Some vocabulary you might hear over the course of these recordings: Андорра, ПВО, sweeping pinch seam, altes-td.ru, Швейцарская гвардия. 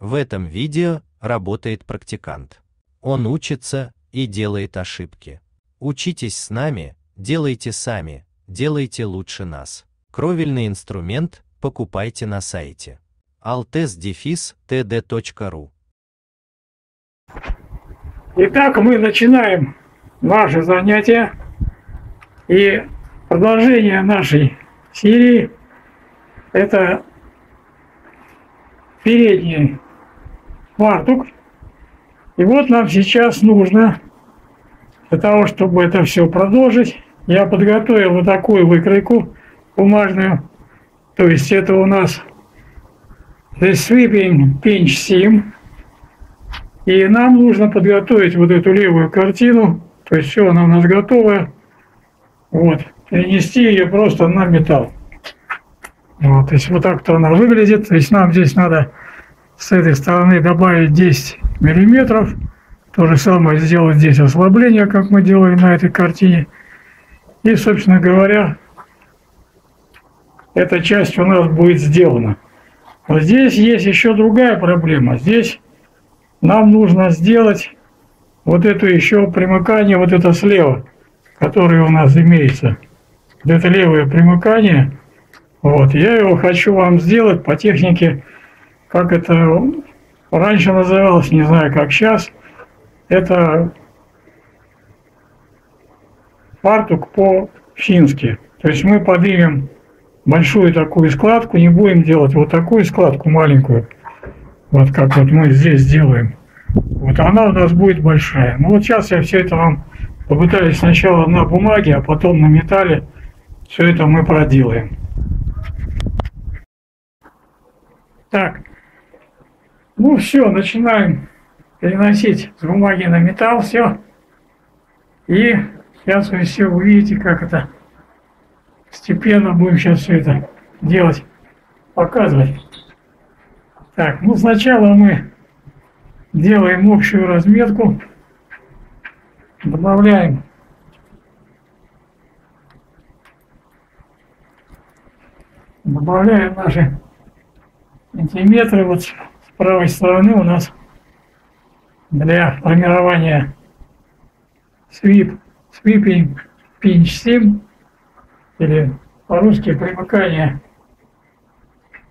В этом видео работает практикант. Он учится и делает ошибки. Учитесь с нами, делайте сами, делайте лучше нас. Кровельный инструмент покупайте на сайте altes-td.ru. Итак, мы начинаем наше занятие и продолжение нашей серии – это передний фартук. И вот нам сейчас нужно, для того, чтобы это все продолжить, я подготовил вот такую выкройку бумажную, то есть это у нас sweeping pinch seam, и нам нужно подготовить вот эту левую картину, то есть все она у нас готова, вот, перенести ее просто на металл. Вот, то есть вот так-то она выглядит, то есть нам здесь надо с этой стороны добавить 10 миллиметров, то же самое сделать здесь ослабление, как мы делали на этой картине, и, собственно говоря, эта часть у нас будет сделана. Но здесь есть еще другая проблема. Здесь нам нужно сделать вот это еще примыкание, вот это слева, которое у нас имеется. Вот это левое примыкание. Вот, я его хочу вам сделать по технике, как это раньше называлось, не знаю, как сейчас. Это фартук по-фински. То есть мы поднимем большую такую складку, не будем делать вот такую складку маленькую, вот как вот мы здесь делаем. Вот она у нас будет большая. Ну вот сейчас я все это вам попытаюсь сначала на бумаге, а потом на металле все это мы проделаем. Так, ну все, начинаем переносить с бумаги на металл все. И сейчас вы все увидите, как это постепенно будем сейчас все это делать, показывать. Так, ну сначала мы делаем общую разметку, добавляем наши сантиметры. Вот с правой стороны у нас для формирования sweeping pinch seam, или по-русски примыкание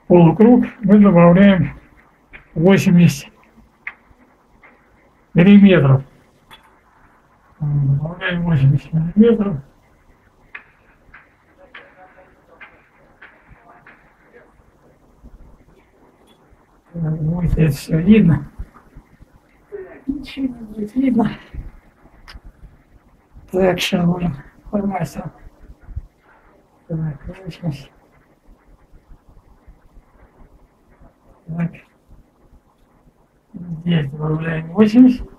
полукруг, мы добавляем 80 миллиметров. Добавляем 80 миллиметров. Будет это все видно. Ничего не будет видно. Так, сейчас будем формироваться. Так, сейчас. Так. Здесь добавляем 80.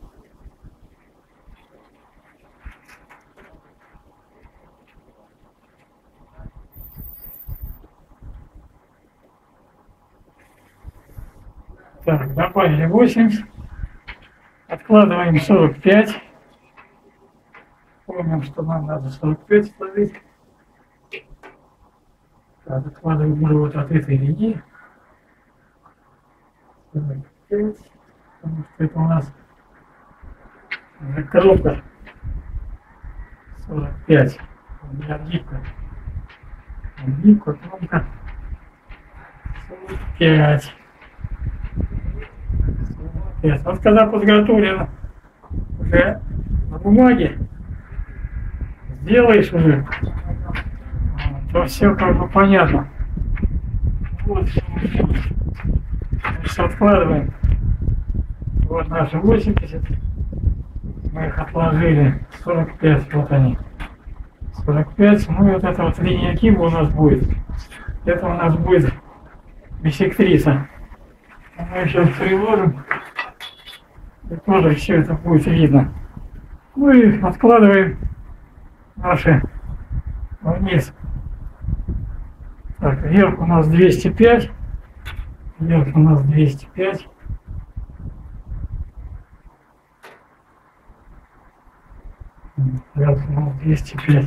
Так, добавили 80. Откладываем 45. Помним, что нам надо 45 сложить. Так, откладываем уже вот от этой линии. 45, потому что это у нас закруга. 45. У меня гибко. Гибко, кромка. 45. 45. Вот когда подготовлено уже на бумаге, сделаешь уже, то все как бы понятно. Вот все мы откладываем. Вот наши 80. Мы их отложили. 45. Вот они. 45. Ну и вот эта вот линия киба у нас будет. Это у нас будет биссектриса. Мы сейчас приложим. И тоже все это будет видно. Ну и откладываем наши вниз. Так, вверх у нас 205, вверх у нас 205. Вверх у нас 205.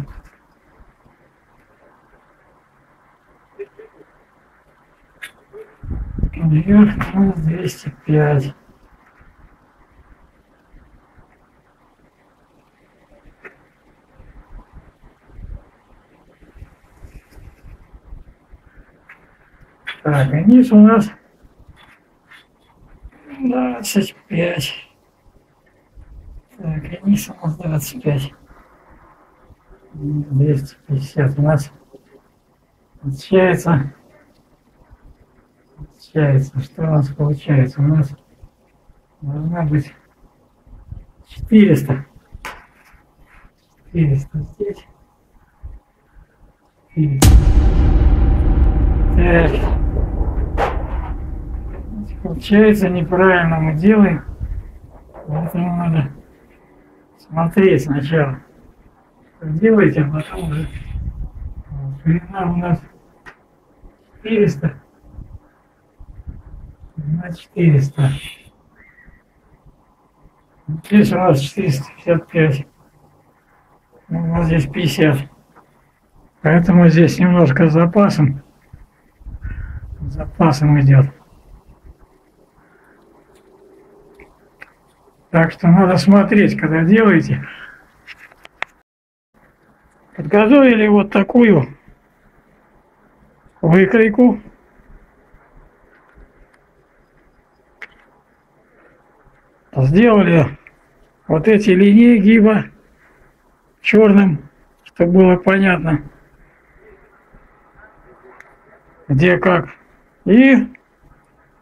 вверх, ну, 205. Так, а низ у нас 25. Так, а низ у нас 25. 250 у нас получается. Что у нас получается? У нас должна быть 400. 400 здесь. 400. Так. Получается, неправильно мы делаем, поэтому надо смотреть сначала, что делаете, а потом уже длина у нас 400 на 400. Здесь у нас 455, у нас здесь 50, поэтому здесь немножко с запасом идет. Так что надо смотреть, когда делаете. Подготовили вот такую выкройку. Сделали вот эти линии гиба черным, чтобы было понятно, где как. И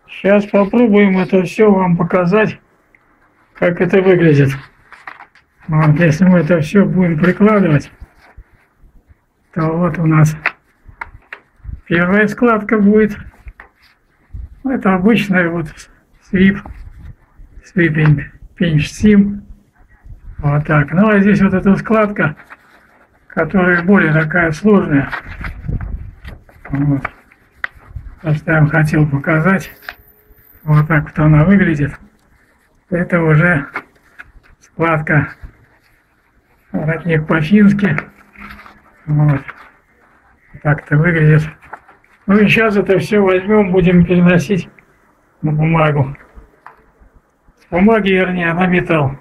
сейчас попробуем это все вам показать, как это выглядит. Вот, если мы это все будем прикладывать, то вот у нас первая складка будет. Это обычная вот sweeping pinch seam. Вот так. Ну а здесь вот эта складка, которая более такая сложная. Вот. То, что я вам хотел показать. Вот так вот она выглядит. Это уже складка воротник по-фински. Вот. Так это выглядит. Ну и сейчас это все возьмем, будем переносить на бумагу. С бумаги, вернее, на металл.